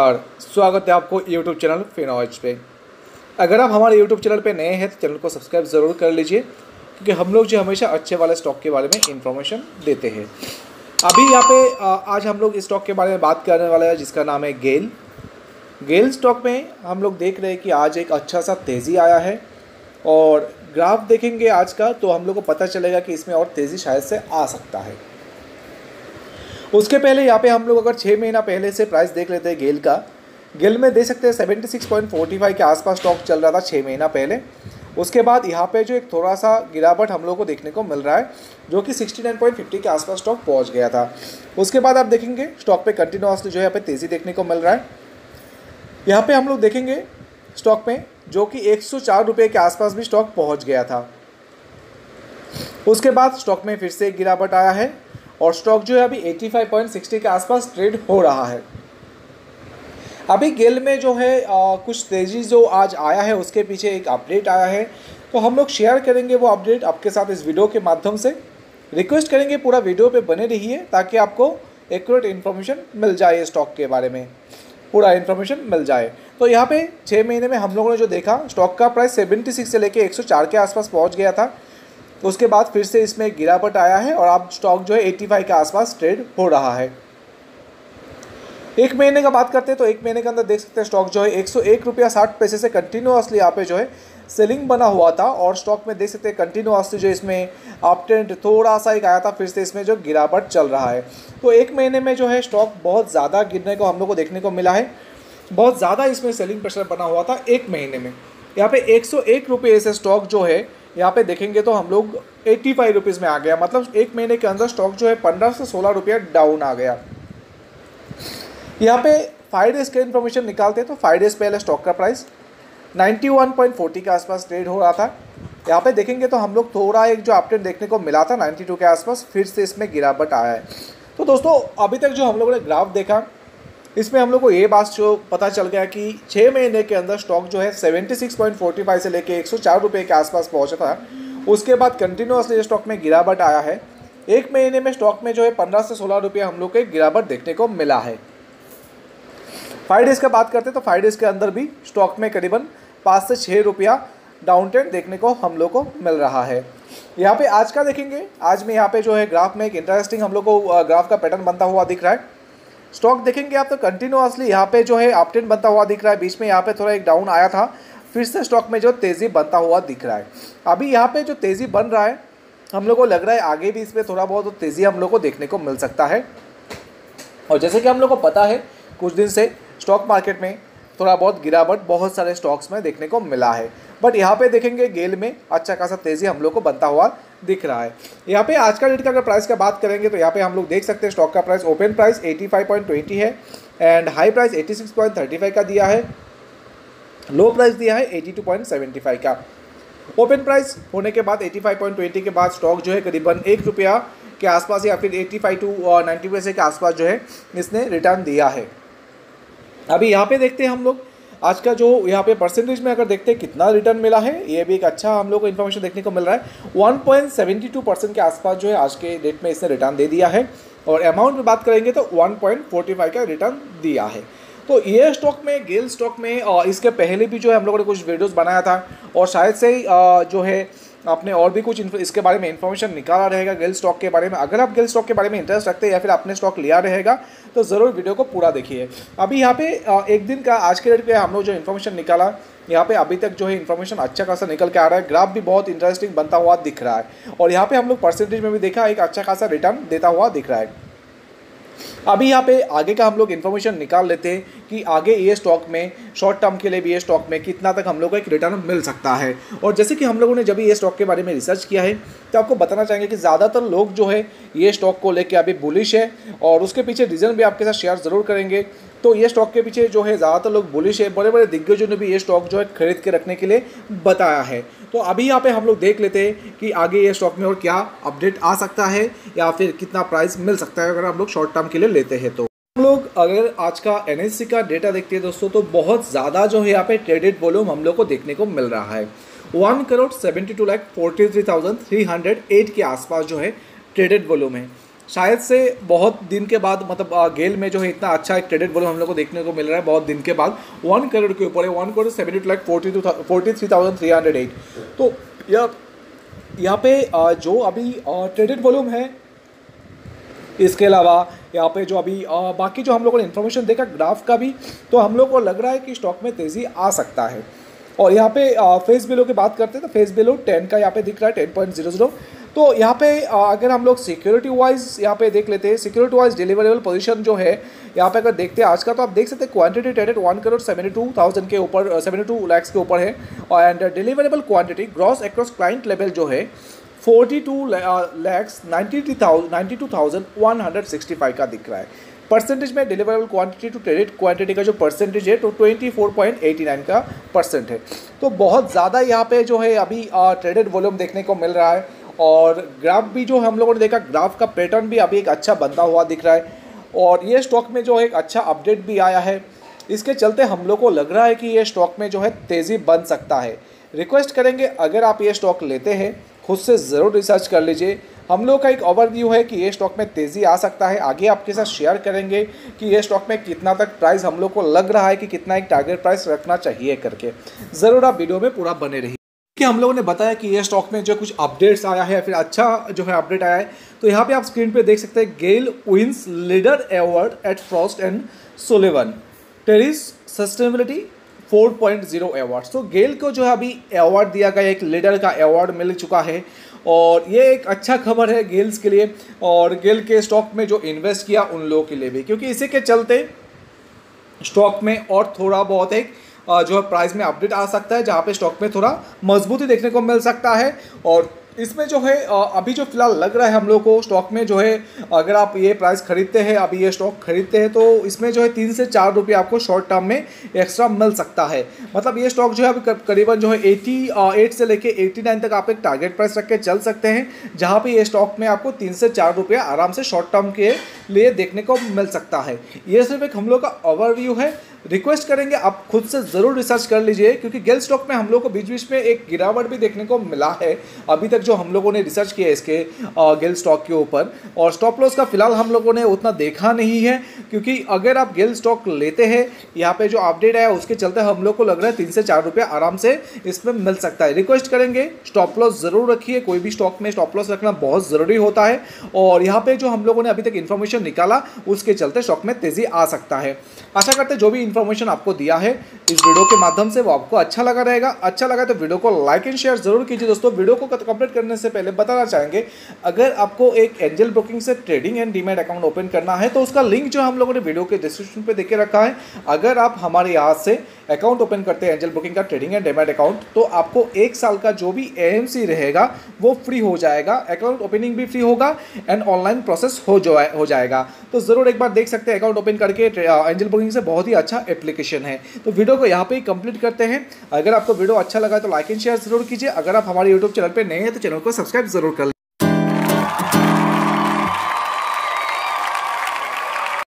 और स्वागत है आपको YouTube चैनल फिनोएज पे। अगर आप हमारे YouTube चैनल पे नए हैं तो चैनल को सब्सक्राइब ज़रूर कर लीजिए, क्योंकि हम लोग जो हमेशा अच्छे वाले स्टॉक के बारे में इंफॉर्मेशन देते हैं। अभी यहाँ पे आज हम लोग इस स्टॉक के बारे में बात करने वाले हैं जिसका नाम है गेल। गेल स्टॉक में हम लोग देख रहे हैं कि आज एक अच्छा सा तेज़ी आया है और ग्राफ देखेंगे आज का तो हम लोग को पता चलेगा कि इसमें और तेज़ी शायद से आ सकता है। उसके पहले यहाँ पे हम लोग अगर 6 महीना पहले से प्राइस देख लेते हैं गेल का, गेल में देख सकते हैं 76.45 के आसपास स्टॉक चल रहा था 6 महीना पहले। उसके बाद यहाँ पे जो एक थोड़ा सा गिरावट हम लोग को देखने को मिल रहा है जो कि 69.50 के आसपास स्टॉक पहुँच गया था। उसके बाद आप देखेंगे स्टॉक पे कंटिन्यूसली जो है यहाँ पे तेज़ी देखने को मिल रहा है। यहाँ पर हम लोग देखेंगे स्टॉक में जो कि 104 रुपये के आसपास भी स्टॉक पहुँच गया था। उसके बाद स्टॉक में फिर से एक गिरावट आया है और स्टॉक जो है अभी 85.60 के आसपास ट्रेड हो रहा है। अभी गेल में जो है कुछ तेज़ी जो आज आया है उसके पीछे एक अपडेट आया है, तो हम लोग शेयर करेंगे वो अपडेट आपके साथ इस वीडियो के माध्यम से। रिक्वेस्ट करेंगे पूरा वीडियो पे बने रहिए ताकि आपको एक्यूरेट इन्फॉर्मेशन मिल जाए, स्टॉक के बारे में पूरा इन्फॉर्मेशन मिल जाए। तो यहाँ पर 6 महीने में हम लोगों ने जो देखा स्टॉक का प्राइस 76 से लेकर 104 के आसपास पहुँच गया था। उसके बाद फिर से इसमें एक गिरावट आया है और अब स्टॉक जो है 85 के आसपास ट्रेड हो रहा है। एक महीने का बात करते हैं तो एक महीने के अंदर देख सकते हैं स्टॉक जो है 101.60 रुपये से कंटिन्यूअसली यहाँ पे जो है सेलिंग बना हुआ था और स्टॉक में देख सकते हैं कंटिन्यूअसली जो इसमें अप ट्रेंड थोड़ा सा एक आया था, फिर से इसमें जो गिरावट चल रहा है। तो एक महीने में जो है स्टॉक बहुत ज़्यादा गिरने को हम लोग को देखने को मिला है, बहुत ज़्यादा इसमें सेलिंग प्रेशर बना हुआ था एक महीने में। यहाँ पे 101 रुपये से स्टॉक जो है यहाँ पे देखेंगे तो हम लोग 85 रुपीज़ में आ गया, मतलब एक महीने के अंदर स्टॉक जो है 15 से 16 रुपया डाउन आ गया। यहाँ पे 5 डेज़ के इन्फॉर्मेशन निकालते हैं तो 5 डेज़ पहले स्टॉक का प्राइस 91.40 के आसपास ट्रेड हो रहा था। यहाँ पे देखेंगे तो हम लोग थोड़ा एक जो अपडेट देखने को मिला था 92 के आसपास, फिर से इसमें गिरावट आया है। तो दोस्तों अभी तक जो हम लोगों ने ग्राफ देखा इसमें हम लोग को ये बात जो पता चल गया कि 6 महीने के अंदर स्टॉक जो है 76.45 से लेके 104 रुपये के आसपास पहुंचा था। उसके बाद कंटिन्यूअसली स्टॉक में गिरावट आया है। एक महीने में स्टॉक में जो है 15 से 16 रुपये हम लोग के गिरावट देखने को मिला है। 5 डेज़ का बात करते हैं तो 5 डेज़ के अंदर भी स्टॉक में करीबन 5 से 6 रुपया डाउन ट्रेंड देखने को हम लोग को मिल रहा है। यहाँ पर आज का देखेंगे, आज में यहाँ पर जो है ग्राफ में एक इंटरेस्टिंग हम लोग को ग्राफ का पैटर्न बनता हुआ दिख रहा है। स्टॉक देखेंगे आप तो कंटिन्यूअसली यहाँ पे जो है अपट्रेंड बनता हुआ दिख रहा है, बीच में यहाँ पे थोड़ा एक डाउन आया था, फिर से स्टॉक में जो तेज़ी बनता हुआ दिख रहा है। अभी यहाँ पे जो तेज़ी बन रहा है हम लोग को लग रहा है आगे भी इसमें थोड़ा बहुत तेज़ी हम लोग को देखने को मिल सकता है। और जैसे कि हम लोग को पता है कुछ दिन से स्टॉक मार्केट में थोड़ा बहुत गिरावट बहुत सारे स्टॉक्स में देखने को मिला है, बट यहाँ पे देखेंगे गेल में अच्छा खासा तेज़ी हम लोग को बनता हुआ दिख रहा है। यहाँ पे आज का डेट का अगर प्राइस का बात करेंगे तो यहाँ पे हम लोग देख सकते हैं स्टॉक का प्राइस ओपन प्राइस 85.20 है एंड हाई प्राइस 86.35 का दिया है, लो प्राइस दिया है 82.75 का। ओपन प्राइस होने के बाद 85.20 के बाद स्टॉक जो है करीबन 1 रुपया के आसपास या फिर 85 to 90 पैसे के आसपास जो है इसने रिटर्न दिया है। अभी यहाँ पे देखते हैं हम लोग आज का जो यहाँ पे परसेंटेज में अगर देखते हैं कितना रिटर्न मिला है, ये भी एक अच्छा हम लोग को इन्फॉर्मेशन देखने को मिल रहा है। 1.72% के आसपास जो है आज के डेट में इसने रिटर्न दे दिया है और अमाउंट में बात करेंगे तो 1.45 का रिटर्न दिया है। तो ये स्टॉक में गेल स्टॉक में और इसके पहले भी जो है हम लोगों ने कुछ वीडियोस बनाया था और शायद से जो है आपने और भी कुछ इसके बारे में इन्फॉर्मेशन निकाला रहेगा गेल स्टॉक के बारे में। अगर आप गेल स्टॉक के बारे में इंटरेस्ट रखते हैं या फिर आपने स्टॉक लिया रहेगा तो ज़रूर वीडियो को पूरा देखिए। अभी यहाँ पे एक दिन का आज के डेट पे हम लोग जो इन्फॉर्मेशन निकाला यहाँ पे अभी तक जो है इन्फॉर्मेशन अच्छा खासा निकल के आ रहा है, ग्राफ भी बहुत इंटरेस्टिंग बनता हुआ दिख रहा है और यहाँ पर हम लोग परसेंटेज में भी देखा एक अच्छा खासा रिटर्न देता हुआ दिख रहा है। अभी यहाँ पे आगे का हम लोग इन्फॉर्मेशन निकाल लेते हैं कि आगे ये स्टॉक में शॉर्ट टर्म के लिए भी ये स्टॉक में कितना तक हम लोग को एक रिटर्न मिल सकता है। और जैसे कि हम लोगों ने जब ये स्टॉक के बारे में रिसर्च किया है तो आपको बताना चाहेंगे कि ज़्यादातर लोग जो है ये स्टॉक को लेकर अभी बुलिश है और उसके पीछे रीज़न भी आपके साथ शेयर ज़रूर करेंगे। तो ये स्टॉक के पीछे जो है ज़्यादातर लोग बुलिश है, बड़े बड़े दिग्गजों ने भी ये स्टॉक जो है खरीद के रखने के लिए बताया है। तो अभी यहाँ पे हम लोग देख लेते हैं कि आगे ये स्टॉक में और क्या अपडेट आ सकता है या फिर कितना प्राइस मिल सकता है अगर हम लोग शॉर्ट टर्म के लिए लेते हैं। तो हम लोग अगर आज का एनएससी का डेटा देखते हैं दोस्तों तो बहुत ज़्यादा जो है यहाँ पे ट्रेडेड वॉल्यूम हम लोग को देखने को मिल रहा है। 1,72,43,308 के आसपास जो है ट्रेडेड वॉल्यूम है। शायद से बहुत दिन के बाद मतलब गेल में जो है इतना अच्छा एक क्रेडिट वॉल्यूम हम लोग को देखने को मिल रहा है बहुत दिन के बाद 1 करोड़ के ऊपर है 1,72,43,308। तो यह यहाँ पे जो अभी ट्रेडेड वॉल्यूम है, इसके अलावा यहाँ पे जो अभी बाकी जो हम लोगों ने इन्फॉर्मेशन देखा ग्राफ का भी, तो हम लोग को लग रहा है कि स्टॉक में तेज़ी आ सकता है। और यहाँ पे फेस बिलो की बात करते हैं तो फेस बिलो 10 का यहाँ पे दिख रहा है 10.00। तो यहाँ पे अगर हम लोग सिक्योरिटी वाइज यहाँ पे देख लेते हैं, सिक्योरिटी वाइज डिलीवरेबल पोजीशन जो है यहाँ पे अगर देखते हैं आज का, तो आप देख सकते हैं क्वांटिटी ट्रेडेड 1,72,000 के ऊपर 72 लाख के ऊपर है and deliverable quantity gross across client level जो है 42,92,165 का दिख रहा है। परसेंटेज में deliverable quantity to traded quantity का जो परसेंटेज है तो 24.89 का परसेंट है। तो बहुत ज़्यादा यहाँ पे जो है अभी ट्रेडेड वॉल्यूम देखने को मिल रहा है। और ग्राफ भी जो हम लोगों ने देखा, ग्राफ का पैटर्न भी अभी एक अच्छा बनता हुआ दिख रहा है। और ये स्टॉक में जो है एक अच्छा अपडेट भी आया है, इसके चलते हम लोग को लग रहा है कि ये स्टॉक में जो है तेज़ी बन सकता है। रिक्वेस्ट करेंगे अगर आप ये स्टॉक लेते हैं खुद से ज़रूर रिसर्च कर लीजिए। हम लोग का एक ओवरव्यू है कि ये स्टॉक में तेज़ी आ सकता है, आगे आपके साथ शेयर करेंगे कि ये स्टॉक में कितना तक प्राइस हम लोग को लग रहा है कि कितना एक टारगेट प्राइस रखना चाहिए करके। ज़रूर आप वीडियो में पूरा बने रहिए। कि हम लोगों ने बताया कि ये स्टॉक में जो कुछ अपडेट्स आया है, फिर अच्छा जो है अपडेट आया है, तो यहाँ पर आप स्क्रीन पर देख सकते हैं GAIL wins leader award at Frost and Sullivan terrace sustainability 4.0 award. तो गेल को जो है अभी अवार्ड दिया गया, एक लीडर का अवार्ड मिल चुका है और ये एक अच्छा खबर है गेल्स के लिए और गेल के स्टॉक में जो इन्वेस्ट किया उन लोगों के लिए भी, क्योंकि इसी के चलते स्टॉक में और थोड़ा बहुत एक जो है प्राइस में अपडेट आ सकता है, जहाँ पे स्टॉक में थोड़ा मजबूती देखने को मिल सकता है। और इसमें जो है अभी जो फिलहाल लग रहा है हम लोग को स्टॉक में जो है, अगर आप ये प्राइस खरीदते हैं, अभी ये स्टॉक खरीदते हैं, तो इसमें जो है 3 से 4 रुपये आपको शॉर्ट टर्म में एक्स्ट्रा मिल सकता है। मतलब ये स्टॉक जो है अभी करीबन जो है 88 से लेके 89 तक आप एक टारगेट प्राइस रख के चल सकते हैं, जहाँ पे ये स्टॉक में आपको 3 से 4 रुपये आराम से शॉर्ट टर्म के लिए देखने को मिल सकता है। ये सिर्फ एक हम लोग का ओवरव्यू है। रिक्वेस्ट करेंगे आप खुद से ज़रूर रिसर्च कर लीजिए, क्योंकि गेल स्टॉक में हम लोग को बीच बीच में एक गिरावट भी देखने को मिला है अभी तक जो हम लोगों ने रिसर्च किया है इसके गेल स्टॉक के ऊपर। और स्टॉप लॉस का फिलहाल हम लोगों ने उतना देखा नहीं है, क्योंकि अगर आप गेल स्टॉक लेते हैं, यहाँ पे जो अपडेट आया उसके चलते हम लोग को लग रहा है 3 से 4 रुपये आराम से इसमें मिल सकता है। रिक्वेस्ट करेंगे स्टॉप लॉस ज़रूर रखिए, कोई भी स्टॉक में स्टॉप लॉस रखना बहुत ज़रूरी होता है। और यहाँ पर जो हम लोगों ने अभी तक इन्फॉर्मेशन निकाला उसके चलते स्टॉक में तेज़ी आ सकता है। आशा करते जो भी इन्फॉर्मेशन आपको दिया है इस वीडियो के माध्यम से वो आपको अच्छा लगा रहेगा। अच्छा लगा तो वीडियो को लाइक एंड शेयर जरूर कीजिए। दोस्तों वीडियो को कंप्लीट करने से पहले बताना चाहेंगे, अगर आपको एक एंजल ब्रोकिंग से trading and demat account open करना है तो उसका लिंक जो हम लोगों ने वीडियो के डिस्क्रिप्शन पे देके रखा है। अगर आप हमारे यहाँ से अकाउंट ओपन करते हैं एंजल ब्रोकिंग का ट्रेडिंग एंड डीमैट अकाउंट, तो आपको 1 साल का जो भी AMC रहेगा वो फ्री हो जाएगा, अकाउंट ओपनिंग भी फ्री होगा एंड ऑनलाइन प्रोसेस हो जाएगा। तो ज़रूर एक बार देख सकते हैं अकाउंट ओपन करके, एंजल ब्रोकिंग से बहुत ही अच्छा एप्लीकेशन है। तो वीडियो को यहाँ पे ही कंप्लीट करते हैं। अगर आपको वीडियो अच्छा लगा तो लाइक एंड शेयर जरूर कीजिए। अगर आप हमारे YouTube चैनल पे नए हैं तो चैनल को सब्सक्राइब जरूर कर लें।